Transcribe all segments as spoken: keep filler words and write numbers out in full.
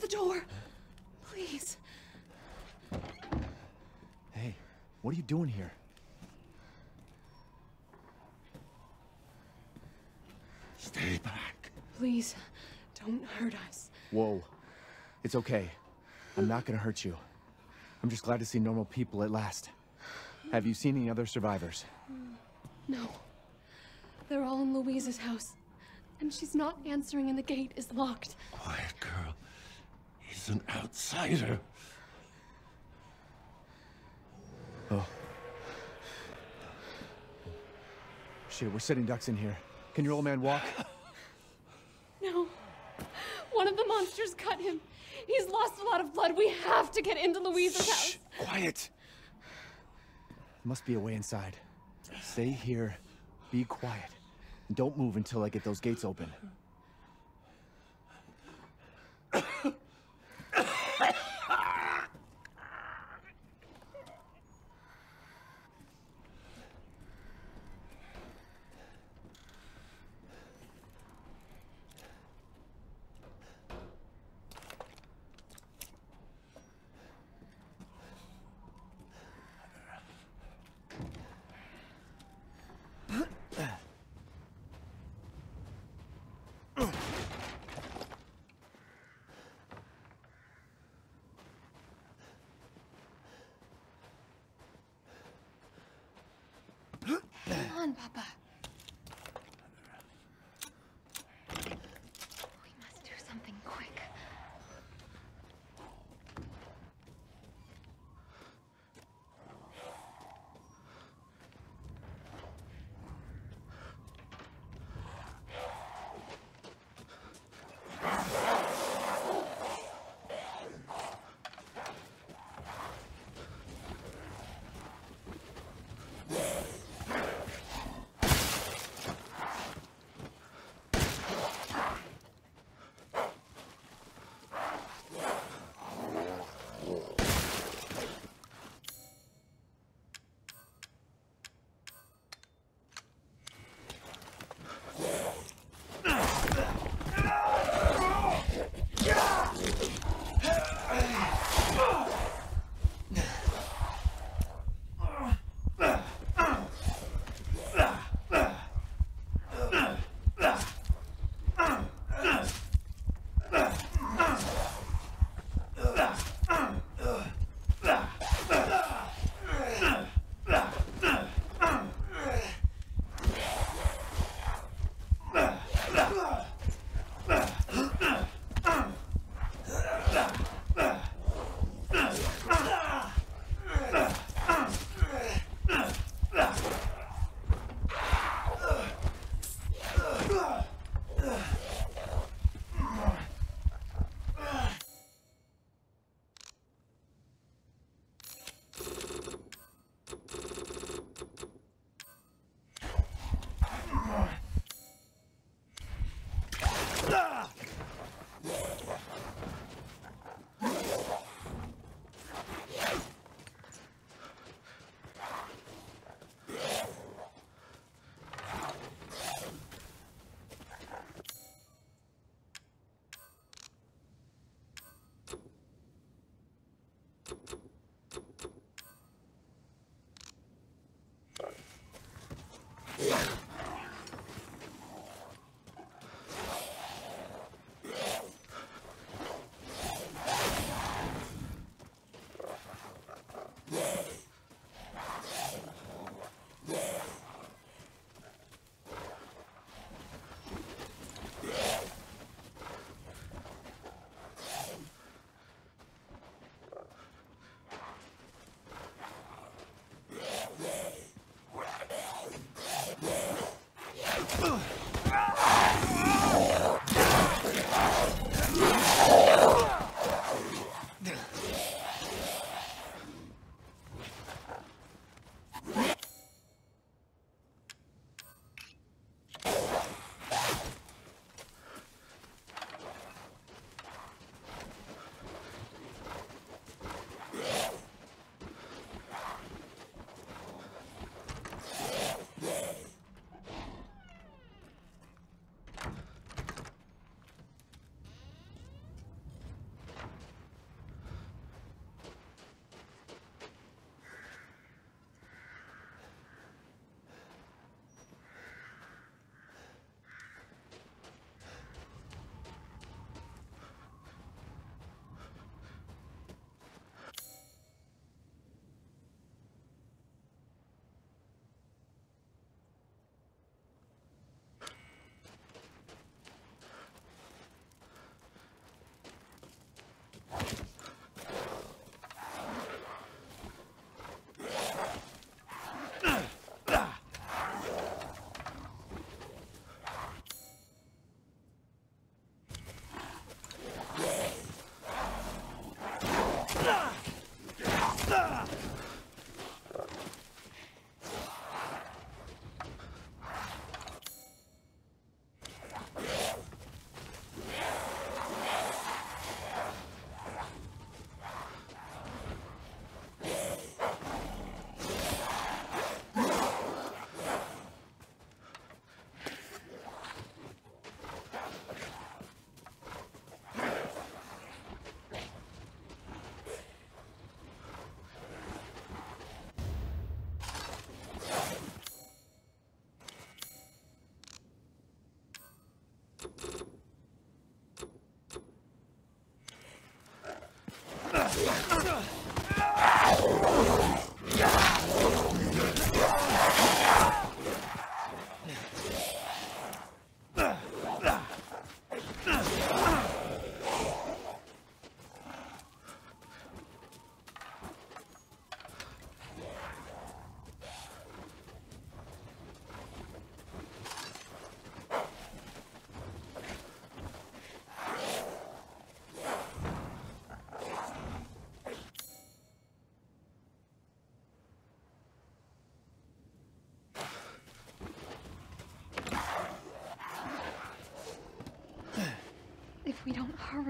the door. Please. Hey, what are you doing here? Stay back. Please, don't hurt us. Whoa. It's okay. I'm not gonna hurt you. I'm just glad to see normal people at last. Have you seen any other survivors? No. They're all in Luiza's house. And she's not answering and the gate is locked. Quiet, girl. He's an outsider. Oh. Shit, we're sitting ducks in here. Can your old man walk? No. One of the monsters cut him. He's lost a lot of blood. We have to get into Luiza's Shh, house. Quiet. There must be a way inside. Stay here. Be quiet. And don't move until I get those gates open.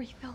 Sorry, Phil.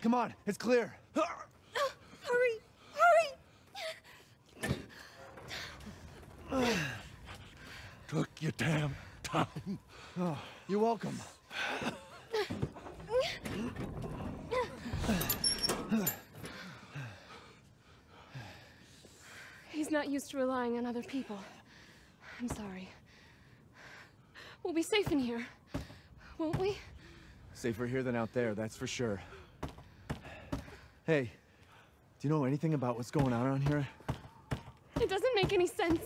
Come on, it's clear. Uh, hurry, hurry. Uh, Took your damn time. Oh, you're welcome. He's not used to relying on other people. I'm sorry. We'll be safe in here, won't we? Safer here than out there, that's for sure. Hey, do you know anything about what's going on around here? It doesn't make any sense.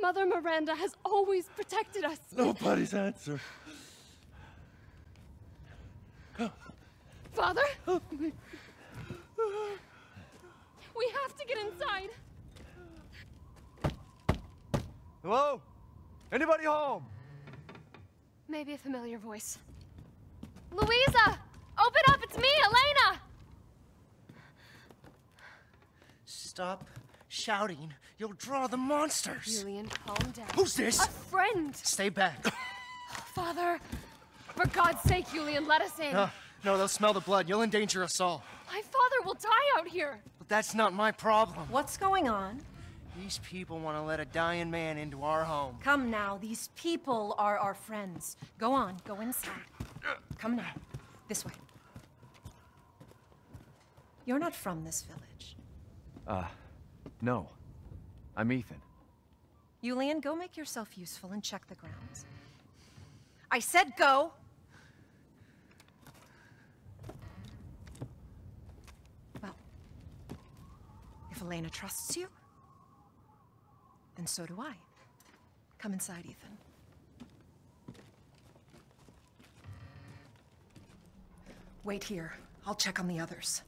Mother Miranda has always protected us. Nobody's answer. Father? We have to get inside. Hello? Anybody home? Maybe a familiar voice. Luiza! Open up! It's me, Elena! Stop shouting. You'll draw the monsters. Yulian, calm down. Who's this? A friend. Stay back. Father, for God's sake, Yulian, let us in. No, no, they'll smell the blood. You'll endanger us all. My father will die out here. But that's not my problem. What's going on? These people want to let a dying man into our home. Come now. These people are our friends. Go on. Go inside. Come now. This way. You're not from this village. Uh, no. I'm Ethan. Yulian, go make yourself useful and check the grounds. I said go! Well, if Elena trusts you, then so do I. Come inside, Ethan. Wait here. I'll check on the others.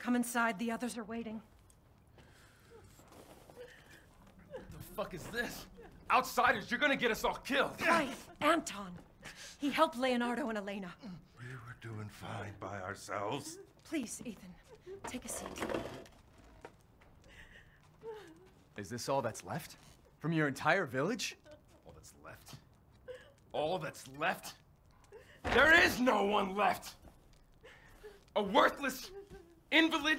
Come inside, the others are waiting. What the fuck is this? Outsiders, you're gonna get us all killed! Right, Anton! He helped Leonardo and Elena. We were doing fine by ourselves. Please, Ethan, take a seat. Is this all that's left? From your entire village? All that's left? All that's left? There is no one left! A worthless... invalid,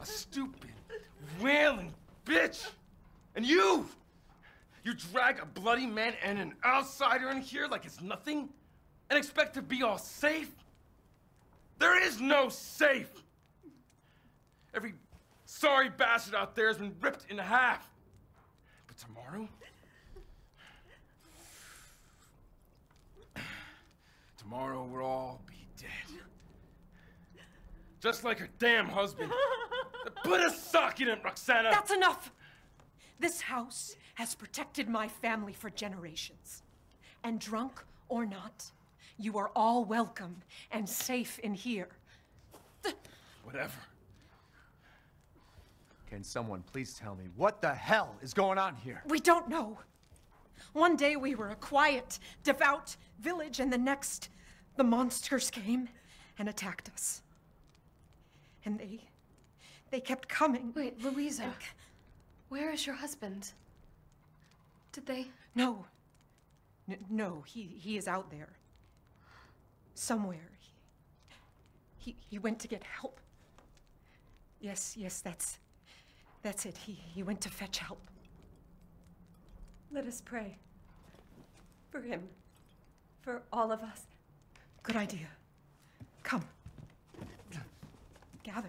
a stupid, wailing bitch, and you! You drag a bloody man and an outsider in here like it's nothing, and expect to be all safe? There is no safe! Every sorry bastard out there has been ripped in half. But tomorrow? Tomorrow we'll all be dead. Just like her damn husband. Put a sock in it, Roxana! That's enough! This house has protected my family for generations. And drunk or not, you are all welcome and safe in here. Whatever. Can someone please tell me what the hell is going on here? We don't know. One day we were a quiet, devout village, and the next, the monsters came and attacked us. And they, they kept coming. Wait, Luiza, where is your husband? Did they? No, N no, he, he is out there. Somewhere, he, he, he went to get help. Yes, yes, that's, that's it. He, he went to fetch help. Let us pray for him, for all of us. Good idea. Come. Gather.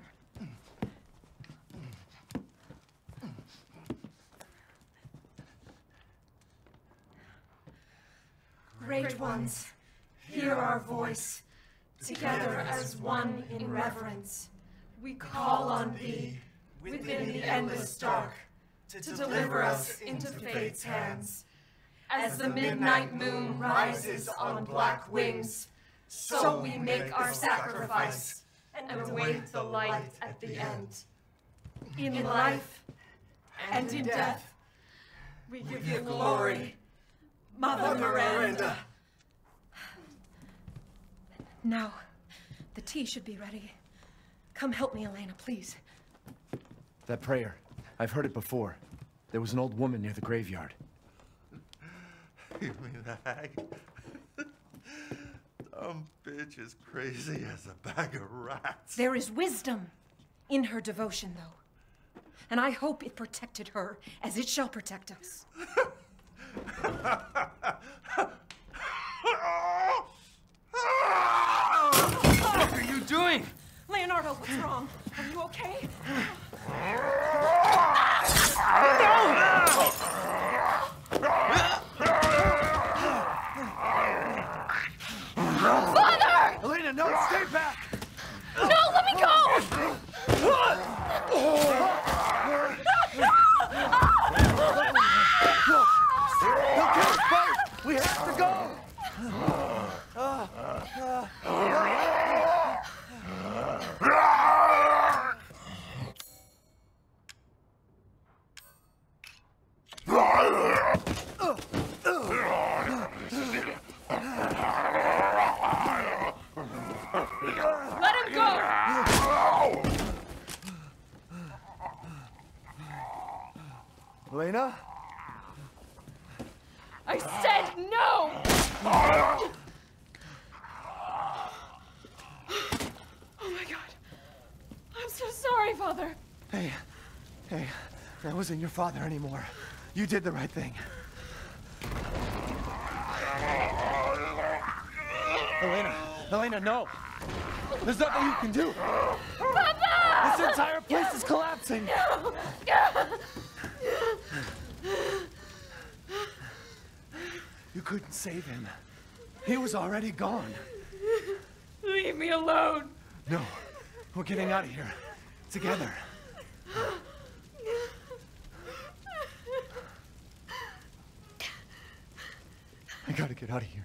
Great ones, hear our voice. Together as one in reverence, we call on thee within the endless dark to deliver us into fate's hands. As the midnight moon rises on black wings, so we make our sacrifice and await the light at the end. In life and in death, we give you glory, Mother Miranda. Now, the tea should be ready. Come help me, Elena, please. That prayer, I've heard it before. There was an old woman near the graveyard. You mean the hag? Dumb bitch is crazy as a bag of rats. There is wisdom in her devotion, though. And I hope it protected her as it shall protect us. What are you doing? Leonardo, what's wrong? Are you okay? No! Father! Elena, no, stay back! No, let me go! He'll get us both! We have to go! Uh, uh, Elena? I said no! Oh my God. I'm so sorry, Father. Hey, hey, that wasn't your father anymore. You did the right thing. Elena, Elena, no! There's nothing you can do! Papa! This entire place is collapsing! No! No! You couldn't save him. He was already gone. Leave me alone. No, we're getting out of here. Together. I gotta get out of here.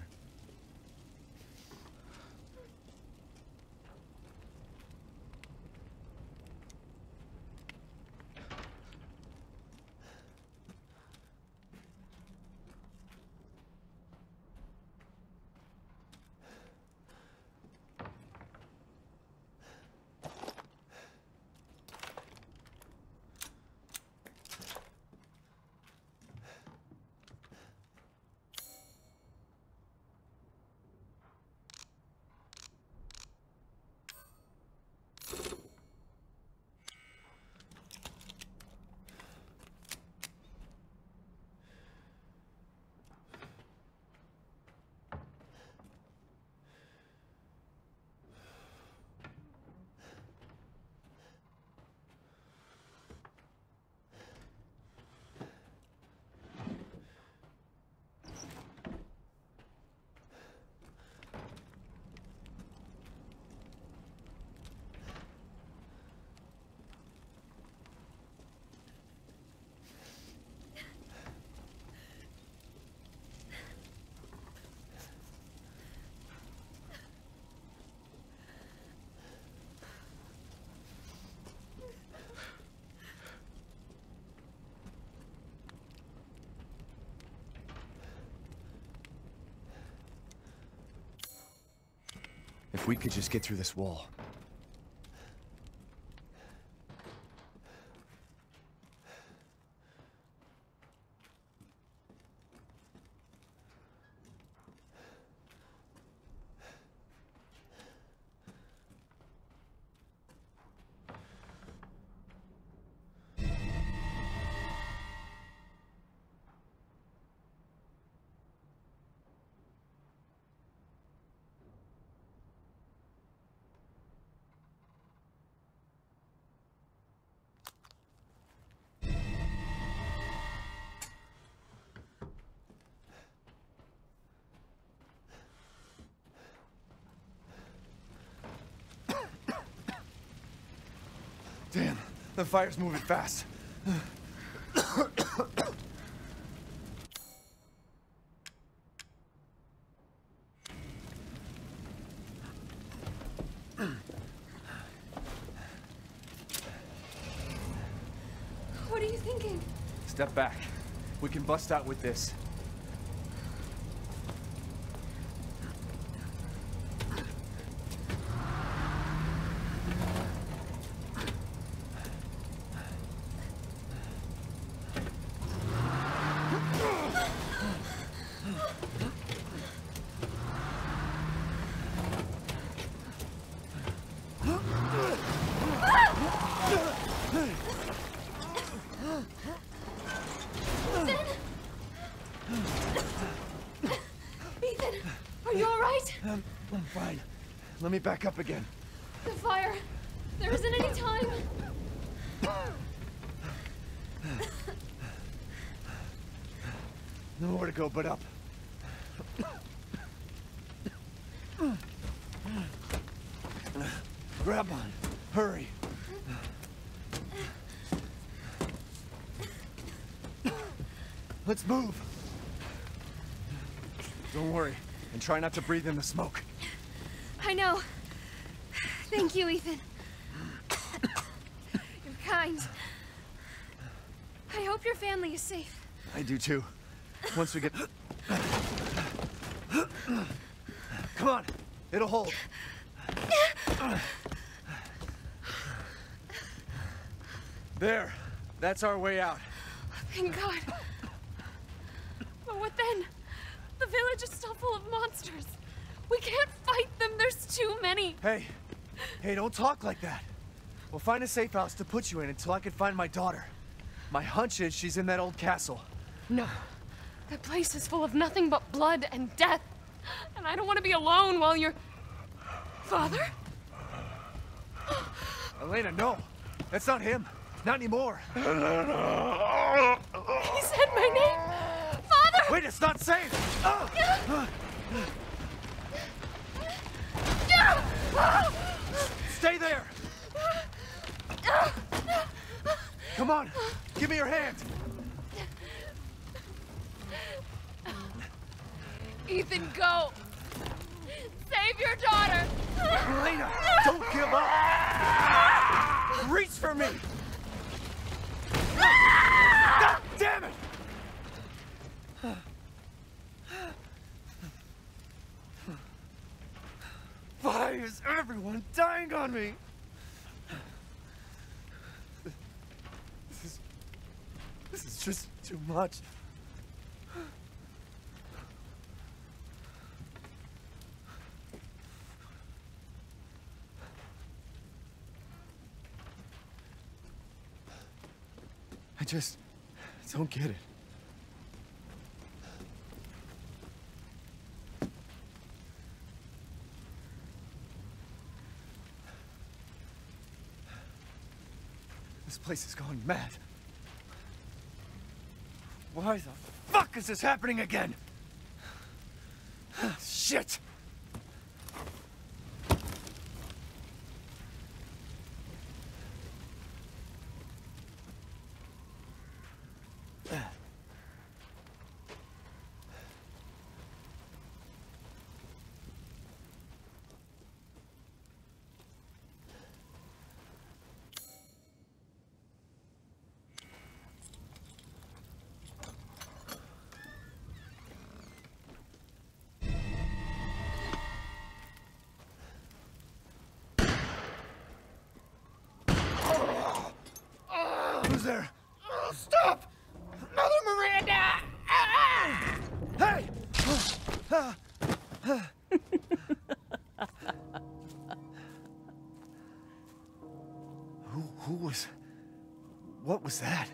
If we could just get through this wall. Damn, the fire's moving fast. What are you thinking? Step back. We can bust out with this. Let me back up again. The fire. There isn't any time. Nowhere to go but up. Grab on. Hurry. Let's move. Don't worry. And try not to breathe in the smoke. I know. Thank you, Ethan. You're kind. I hope your family is safe. I do too. Once we get... Come on. It'll hold. There. That's our way out. Thank God. But what then? The village is still full of monsters. We can't fight them, there's too many! Hey, hey, don't talk like that. We'll find a safe house to put you in until I can find my daughter. My hunch is she's in that old castle. No, that place is full of nothing but blood and death. And I don't want to be alone while you're... Father? Elena, no. That's not him. Not anymore. Elena! He said my name! Father! Wait, it's not safe! Oh. Stay there! Come on! Give me your hand! Ethan, go! Save your daughter! Elena, don't give up! Reach for me! God damn it! Why is everyone dying on me? This is... This is just too much. I just... don't get it. This place is going mad. Why the fuck is this happening again? Shit! is there? Oh, stop! Mother Miranda! Ah! Hey! Ah, ah, ah. who, who was... What was that?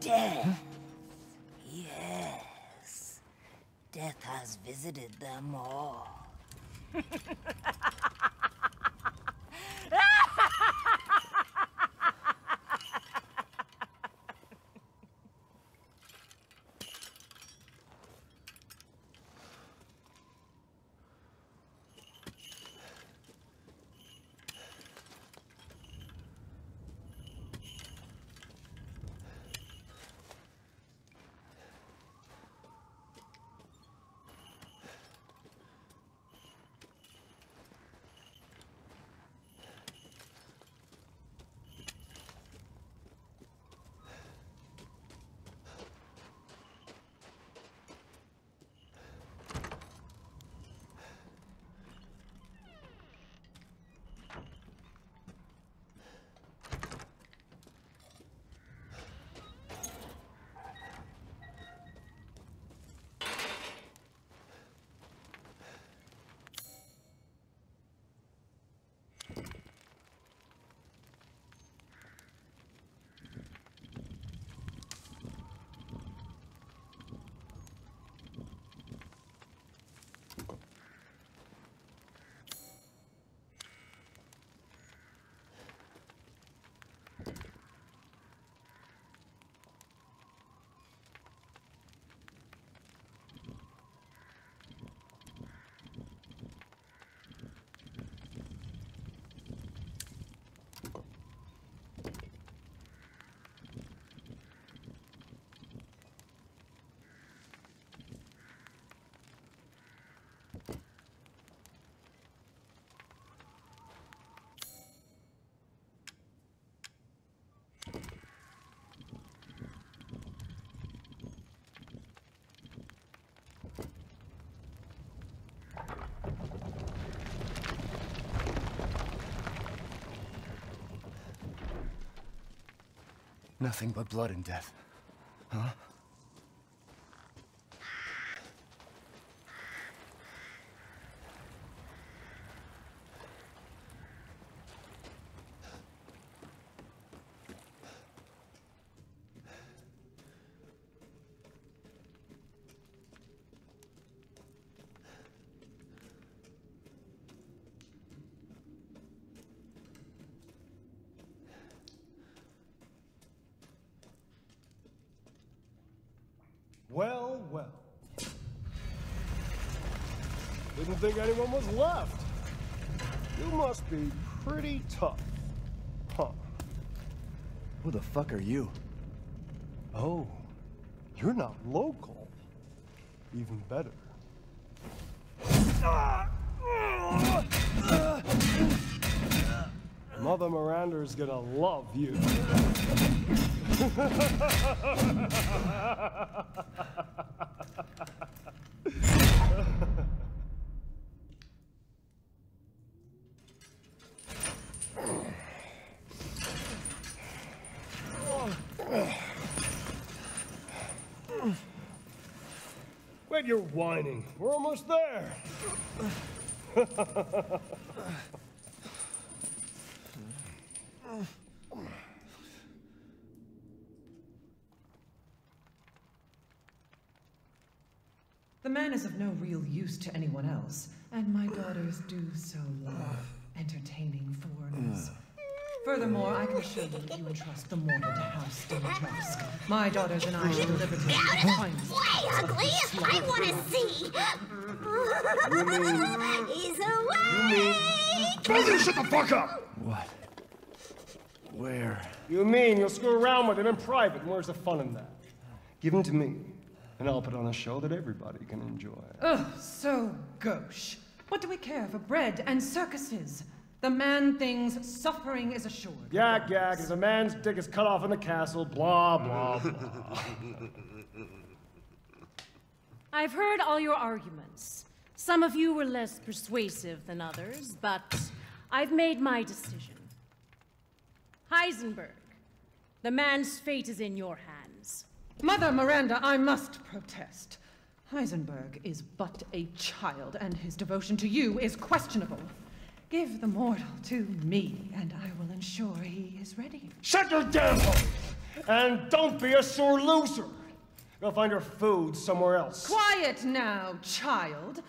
Death. Yes. Death has visited them all. Nothing but blood and death, huh? Well, well. Didn't think anyone was left. You must be pretty tough. Huh. Who the fuck are you? Oh, you're not local. Even better. Mother Miranda's gonna love you. Wait, you're whining. We're almost there. The man is of no real use to anyone else, and my daughters do so love entertaining foreigners. Furthermore, I can assure you that you entrust the mortal to House Dimitrescu. My daughters and I will deliver to you the finest. Way, ugly! I want to see! He's awake! Buzzard, shut the fuck up! What? Where? You mean you'll screw around with him in private, and where's the fun in that? Give him to me. and I'll put on a show that everybody can enjoy. Ugh, so gauche. What do we care for bread and circuses? The man-thing's suffering is assured. Yak, yak, as a man's dick is cut off in the castle, blah, blah, blah. I've heard all your arguments. Some of you were less persuasive than others, but I've made my decision. Heisenberg, the man's fate is in your hands. Mother Miranda, I must protest. Heisenberg is but a child, and his devotion to you is questionable. Give the mortal to me, and I will ensure he is ready. Shut your damn hole! And don't be a sore loser! Go find your food somewhere else. Quiet now, child.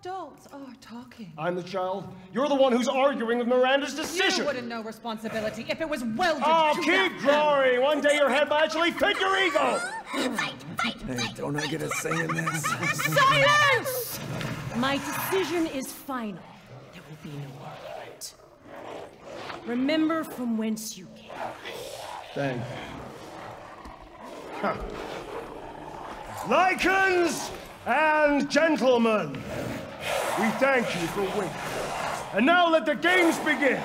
Adults are talking. I'm the child. You're the one who's arguing with Miranda's decision. You wouldn't know responsibility if it was welded oh, to Oh, keep growing! One day your head might actually fit your ego! Fight, fight, hey, fight, don't fight, I get a say in this? Silence! My decision is final. There will be no argument. Remember from whence you came. Thank you. Huh. Lycans and gentlemen, we thank you for waiting. And now let the games begin.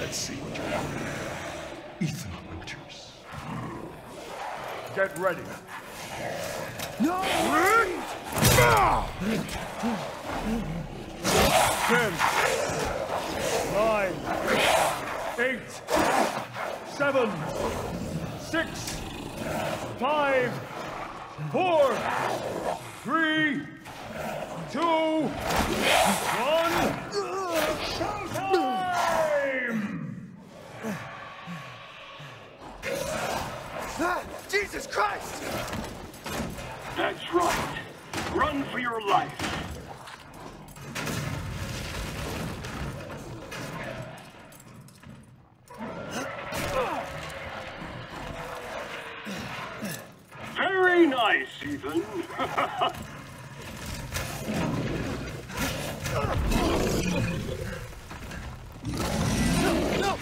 Let's see what you have. Ethan Winters. Get ready. No! Ten. Nine. Eight. Seven. Six. Five, four, three, two, one, showtime! Ah, Jesus Christ! That's right. Run for your life. Very nice, Ethan. No, no.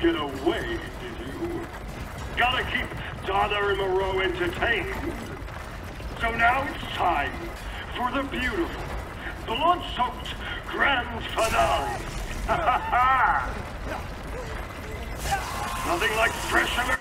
Get away, did you? Gotta keep Donna and Moreau entertained. So now it's time for the beautiful, blood-soaked grand finale. Nothing like fresh air.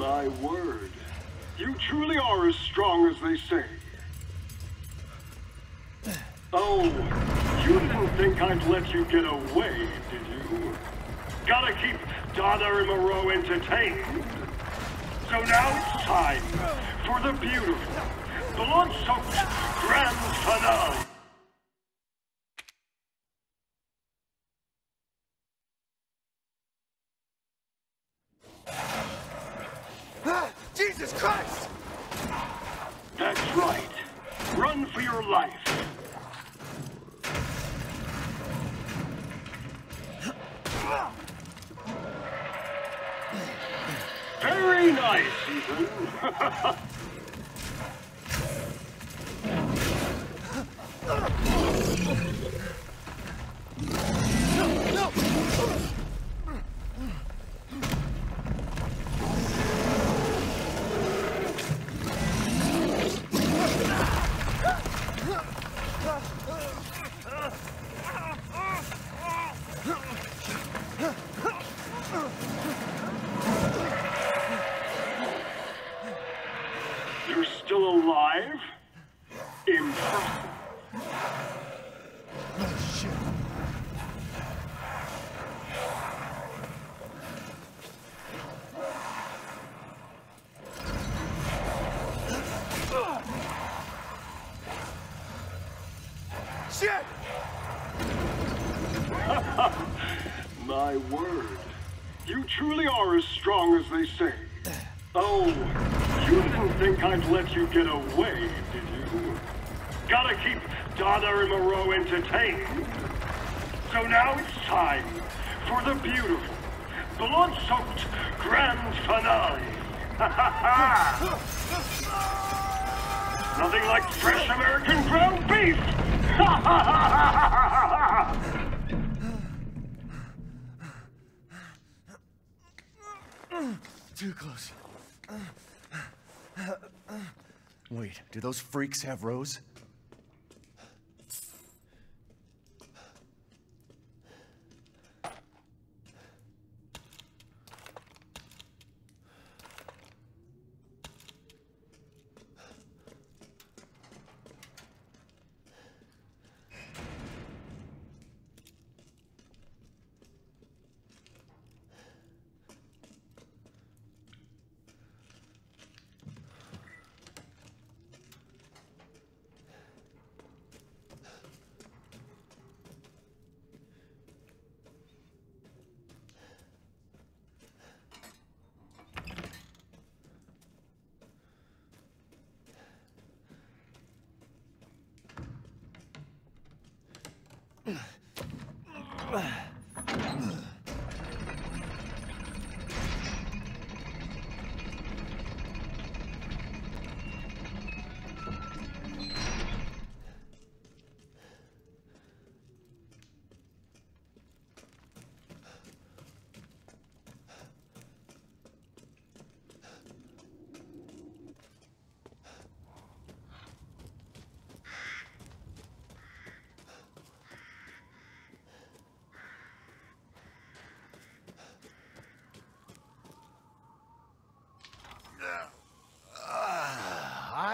My word, you truly are as strong as they say. Oh, you didn't think I'd let you get away, did you? Gotta keep Donna and Moreau entertained. So now it's time for the beautiful, blood-soaked grand finale. Ah, Jesus Christ! That's right. Run for your life. Very nice, Ethan. No, no. Let you get away, did you? Gotta keep Donna and Moreau entertained. So now it's time for the beautiful, blood-soaked grand finale. Nothing like fresh American ground beef. Too close. Wait, do those freaks have Rose?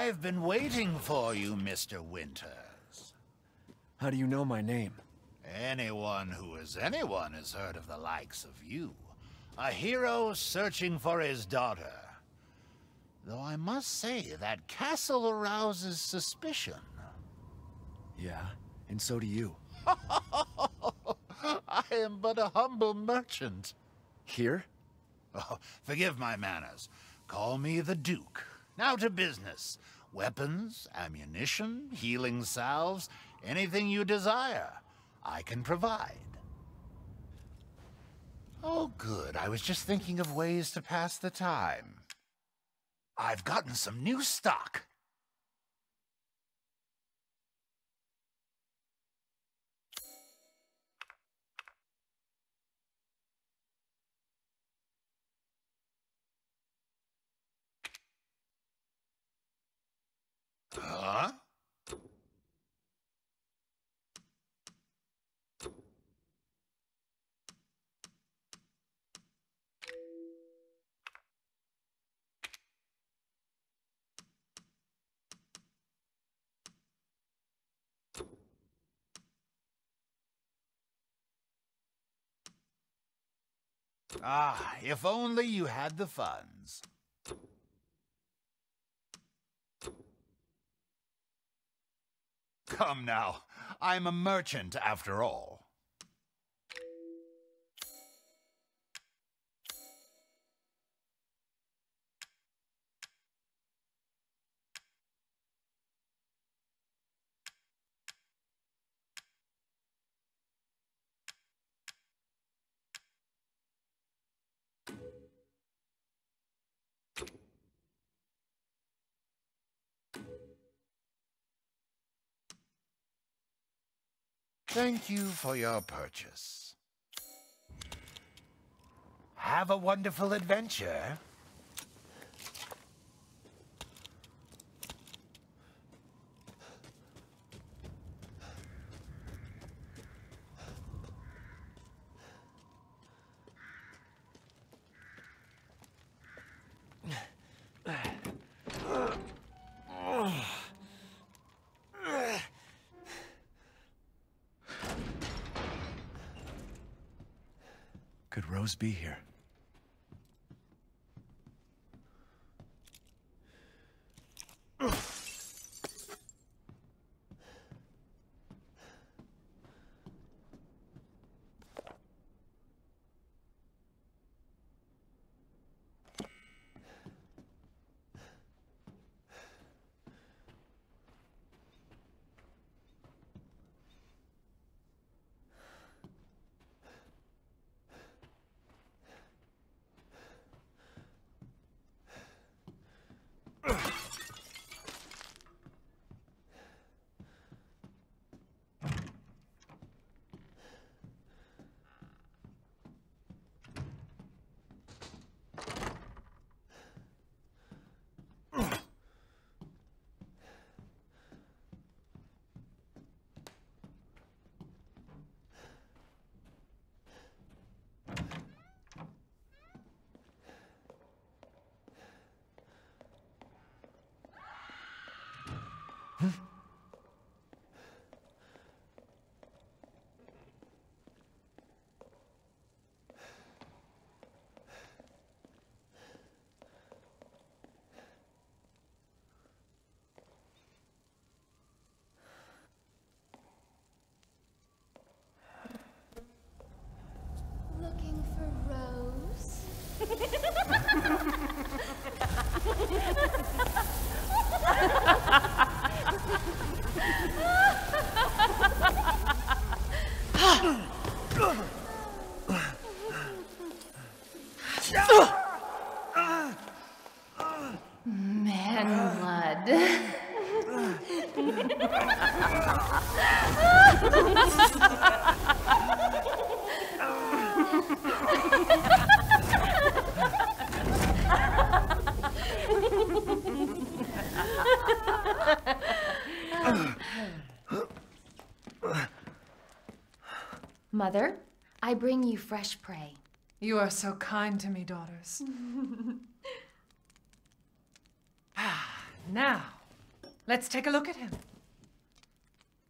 I've been waiting for you, Mister Winters. How do you know my name? Anyone who is anyone has heard of the likes of you. A hero searching for his daughter. Though I must say, that castle arouses suspicion. Yeah, and so do you. I am but a humble merchant. Here? Oh, forgive my manners. Call me the Duke. Now to business. Weapons, ammunition, healing salves, anything you desire, I can provide. Oh, good. I was just thinking of ways to pass the time. I've gotten some new stock. Huh? Ah, if only you had the funds. Come now, I'm a merchant after all. Thank you for your purchase. Have a wonderful adventure. Be here. Looking for Rose? Mother, I bring you fresh prey. You are so kind to me, daughters. Ah, now, let's take a look at him.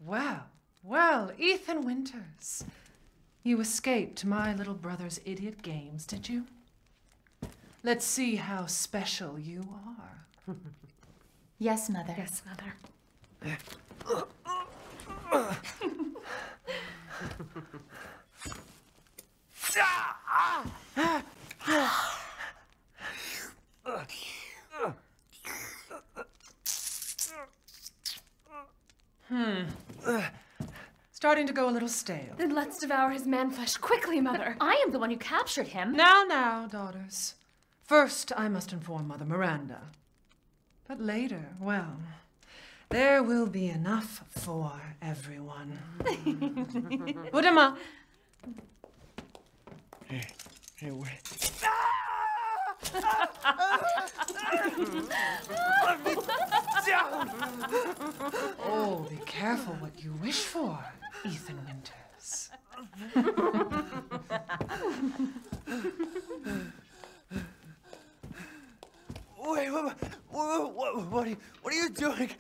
Well, well, Ethan Winters. You escaped my little brother's idiot games, did you? Let's see how special you are. Yes, Mother. Yes, Mother. Hmm. Starting to go a little stale. Then let's devour his man-flesh quickly, Mother. But I am the one who captured him. Now, now, daughters. First, I must inform Mother Miranda. But later, well... there will be enough for everyone. Budama! Hey, hey, where? Oh, be careful what you wish for, Ethan Winters. Wait, what, what, what, what, are you, what are you doing?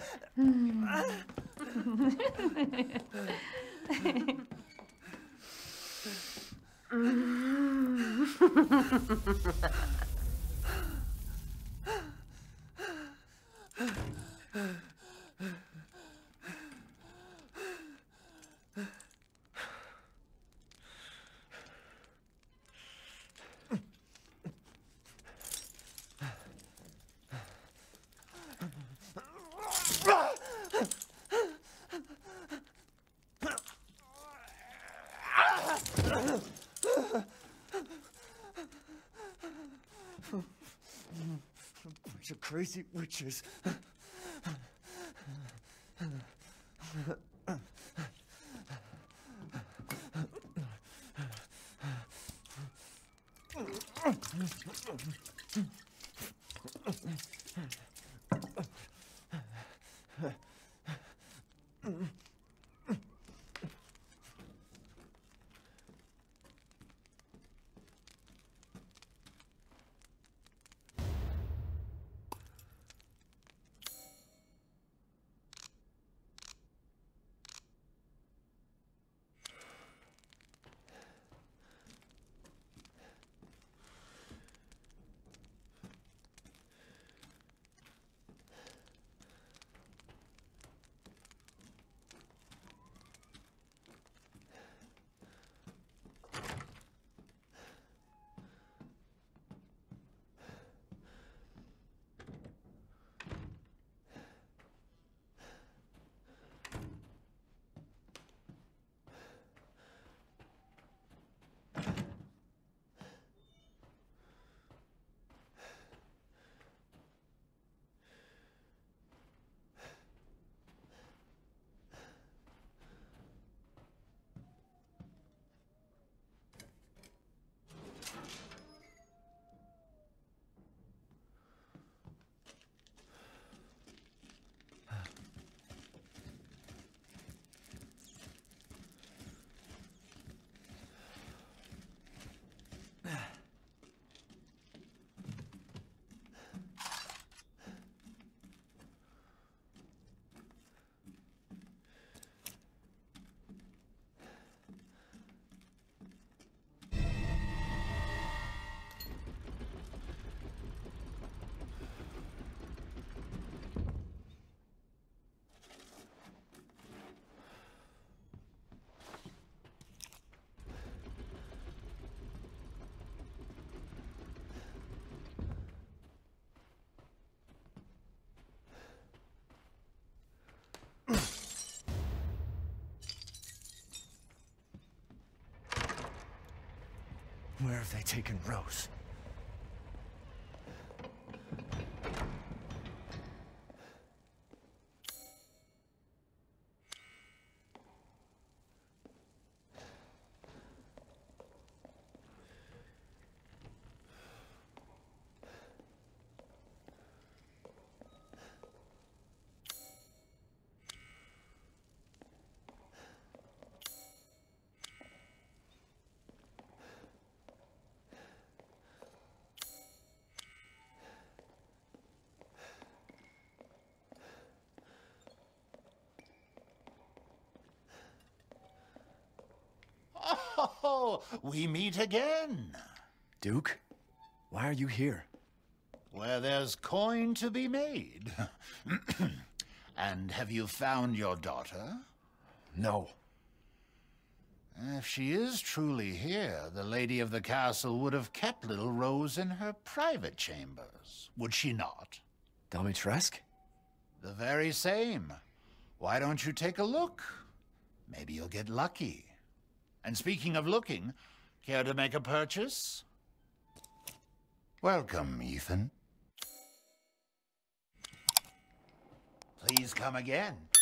Mm. Of crazy witches. Where have they taken Rose? Oh, we meet again. Duke, why are you here? Where there's coin to be made. And have you found your daughter? No. If she is truly here, the lady of the castle would have kept little Rose in her private chambers, would she not? Dimitrescu? The very same. Why don't you take a look? Maybe you'll get lucky. And speaking of looking, care to make a purchase? Welcome, Ethan. Please come again.